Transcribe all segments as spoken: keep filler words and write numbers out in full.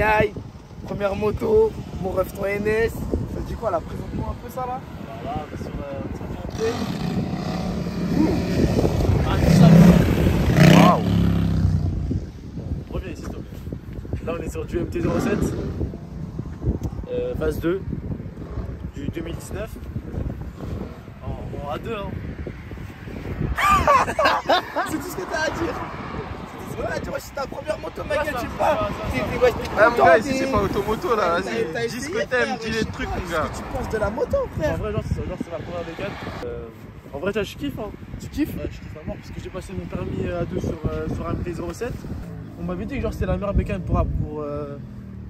aïe aïe, première moto, mon ref ton N S. Ça dit quoi là? Présente-nous un peu ça là. Voilà, on est sur un petit M T. Waouh. Reviens ici s'il te plaît. Là on est sur du M T zéro sept, euh, phase deux, du deux mille dix-neuf. En, en A deux hein. C'est tout ce que t'as à dire. Voilà, tu vois, c'est ta première moto, mec, tu pas. Ah, mon gars, ici, c'est pas automoto là, vas-y. Dis ce que t'aimes, dis les trucs, mon gars. Qu'est-ce que tu penses de la moto, frère? En vrai, genre, c'est la première des quatre. Euh, en vrai, je kiffe, hein. Tu kiffes? Ouais, je kiffe vraiment parce que j'ai passé mon permis A deux sur, euh, sur un M T zéro sept. On m'avait dit que genre c'était la meilleure bécane pour, pour, euh,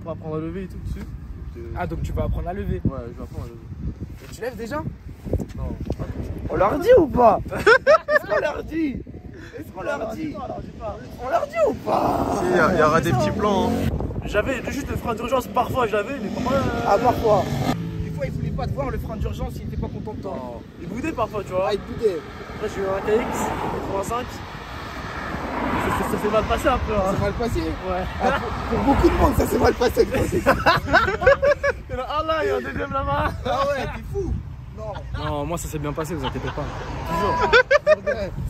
pour apprendre à lever et tout dessus. Donc, euh, ah, donc tu vas apprendre à lever? Ouais, je vais apprendre à lever. Et tu lèves déjà? Non. On leur dit ou pas? Est-ce qu'on leur dit? Est-ce qu'on leur dit? On leur dit ou pas? Si, il y aura des petits plans. J'avais juste le frein d'urgence, parfois je l'avais, mais parfois. Ah, parfois. Des fois, il voulait pas te voir le frein d'urgence, il était pas content de toi. Il boudait parfois, tu vois. Ah, il boudait. Après, j'ai eu un K X, trois cinq. Ça s'est mal passé un peu. Ça s'est mal passé? Ouais. Pour beaucoup de monde, ça s'est mal passé. Il y en a un là, il y en a un deuxième là-bas. Ah ouais, t'es fou. Non. Non, moi ça s'est bien passé, vous inquiétez pas. Toujours.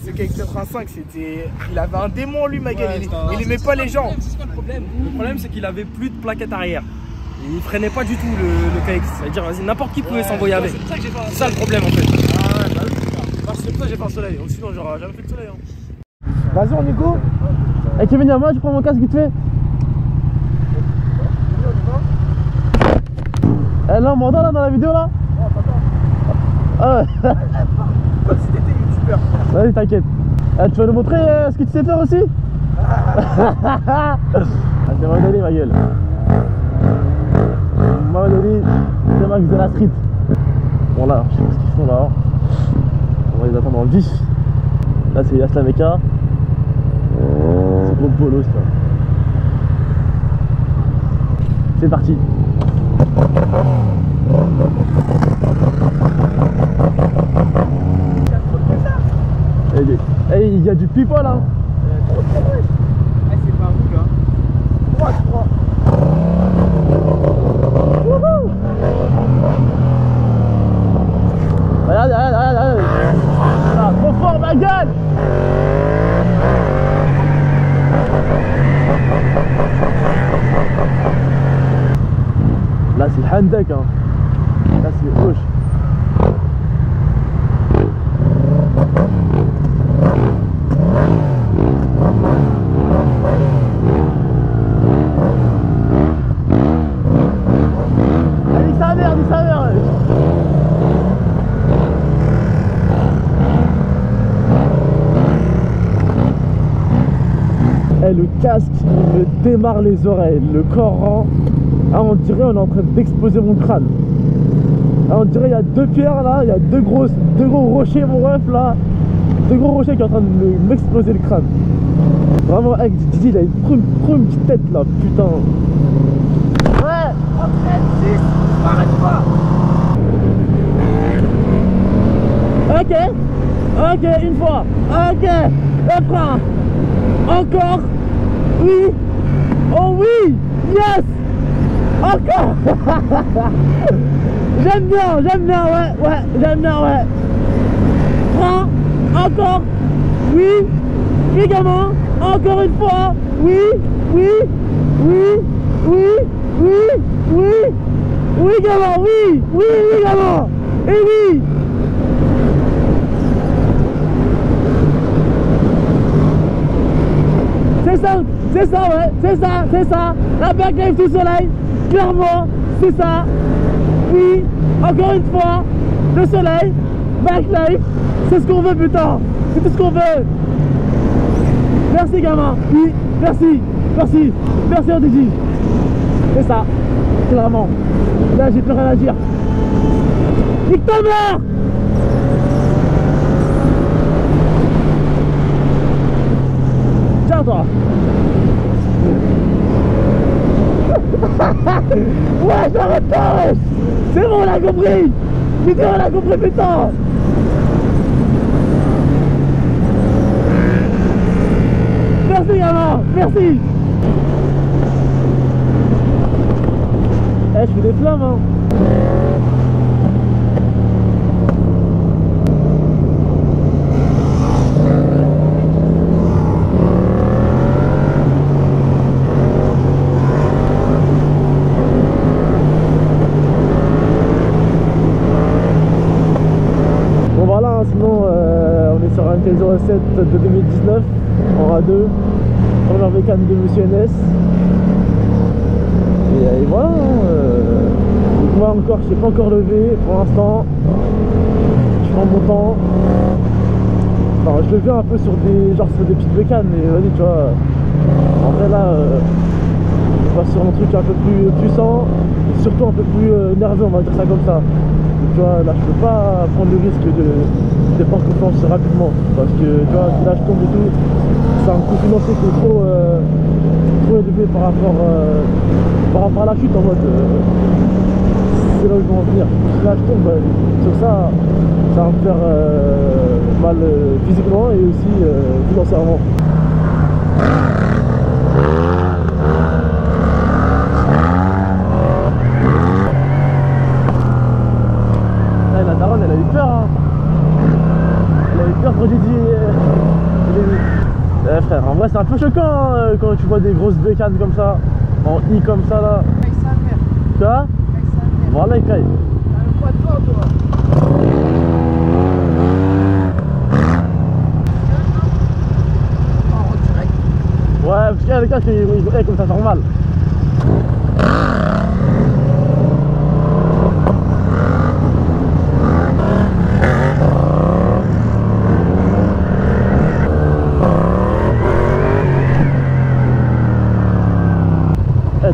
Ce K X quatre-vingt-cinq, c'était. Il avait un démon lui, ma gueule. Ouais, il il aimait pas, pas les gens. C'est quoi le problème? Le problème, c'est qu'il avait plus de plaquettes arrière. Il freinait pas du tout le, le K X. C'est-à-dire, vas-y, n'importe qui pouvait ouais, s'envoyer avec. C'est ça, fait... ça le problème en fait. Ah ouais, bah oui, parce que c'est pour ça que j'ai pas le soleil. Sinon, j'aurais jamais fait le soleil. Hein. Vas-y, on y go. Eh, Kevin, Yama, je prends mon casque vite fait. Eh, là, on m'entend là dans la vidéo là? Ah ouais. Comme si t'étais youtubeur. Vas-y t'inquiète. Ah, tu vas nous montrer euh, ce que tu sais faire aussi? Ah, c'est Mandoli ma gueule. Mandoli, c'est Max de la street. Bon là, je sais pas ce qu'ils font là. On va les attendre en dix. Là c'est Yasla Meka. C'est gros bolos là. C'est parti. Hey, il y a du pipo là. C'est pas vous là. Droite, droite. Wouhou. Regarde, regarde, regarde. Ah, trop fort ma gueule. Là c'est le handek hein. Là c'est le gauche. Le casque me démarre les oreilles, le corps rend. Ah, on dirait on est en train d'exposer mon crâne. Ah, on dirait il y a deux pierres là, il y a deux grosses, deux gros rochers mon ref là, deux gros rochers qui est en train de m'exploser le crâne. Vraiment avec Didi il a une trop une petite tête là, putain. Ouais, trente-sept, six, arrête pas. Ok, ok, une fois, ok, le frein. Encore. Oui. Oh oui. Yes. Encore. J'aime bien, j'aime bien, ouais, ouais, j'aime bien, ouais. Prends. Encore. Oui. Oui, gamin. Encore une fois. Oui. Oui. Oui. Oui. Oui. Oui. Oui, gamin. Oui. Oui, oui, gamin. Et oui. C'est ça, c'est ça, ouais, c'est ça, c'est ça. La backlife du soleil, clairement, c'est ça. Oui, encore une fois, le soleil, backlife, c'est ce qu'on veut, putain. C'est tout ce qu'on veut. Merci, gamin. Oui, merci, merci, merci, on Didi. C'est ça, clairement. Là, j'ai plus rien à dire. Victor meurt. Toi. Ouais, je m'arrête pas, wesh. C'est bon, on l'a compris. Putain, on l'a compris, putain. Merci, gamin, merci. sous les flammes, hein. Bon voilà, hein, sinon euh, on est sur un M T zéro sept de deux mille dix-neuf en A deux, première bécane de Monsieur N S. Et voilà, euh, moi encore, je ne suis pas encore levé pour l'instant, je prends mon temps. Enfin, je le viens un peu sur des, genre sur des petites bécanes, mais vas-y, tu vois, en vrai là, euh, je passe sur un truc un peu plus puissant, et surtout un peu plus euh, nerveux, on va dire ça comme ça. Donc, tu vois, là, je peux pas prendre le risque de, de pas que planche rapidement, parce que tu vois, si là je tombe et tout, c'est un coût financier qui est trop, euh, trop élevé par rapport... Euh, par rapport à la chute, en mode euh, c'est là où je veux en venir. Là je tombe, euh, sur ça ça va me faire euh, mal euh, physiquement et aussi euh, financièrement. Là, la daronne elle a eu peur, hein. Elle a eu peur quand j'ai dit euh, euh, frère, en vrai c'est un peu choquant, hein, quand tu vois des grosses bécanes comme ça en I comme ça là. Tu vois? Voilà, il caille. Ouais, parce qu'il y a des gars qui jouent comme ça, normal.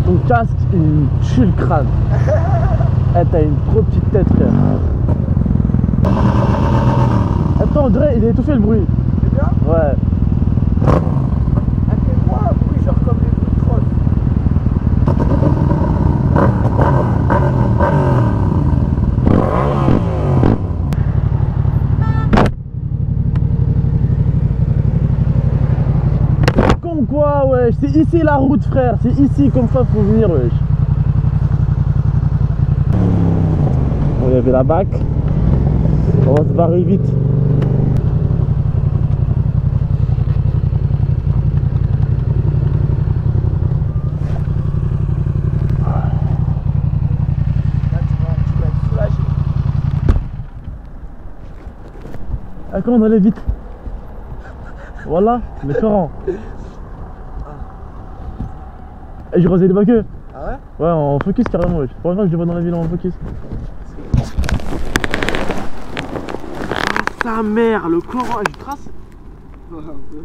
Ton casque, il me tue le crâne. Eh, t'as une trop petite tête, frère. Attends, André, il a étouffé le bruit. C'est bien? Ouais. Attends-moi un bruit, genre comme les bruits de crosse. Con quoi, wesh. C'est ici la route, frère. C'est ici, comme ça, faut venir, wesh. Il y avait la bac, on va se barrer vite. Là, tu vas, tu vas être soulagé. Ah, quand on allait vite. Voilà, les torrents. Et j'ai croisé les baqueux. Ah ouais? Ouais, en focus carrément. Ouais. Pour la première fois que je les vois dans la ville en focus. Sa mère, le coran, je trace. Ouais, un peu.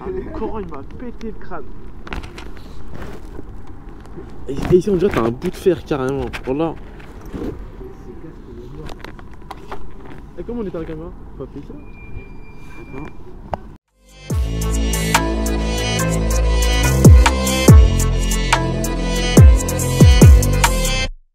Ah, le coran il m'a pété le crâne. Et, et ici on dirait t'as un bout de fer carrément. Oh là. Et comment on était à la caméra? Pas payé ça.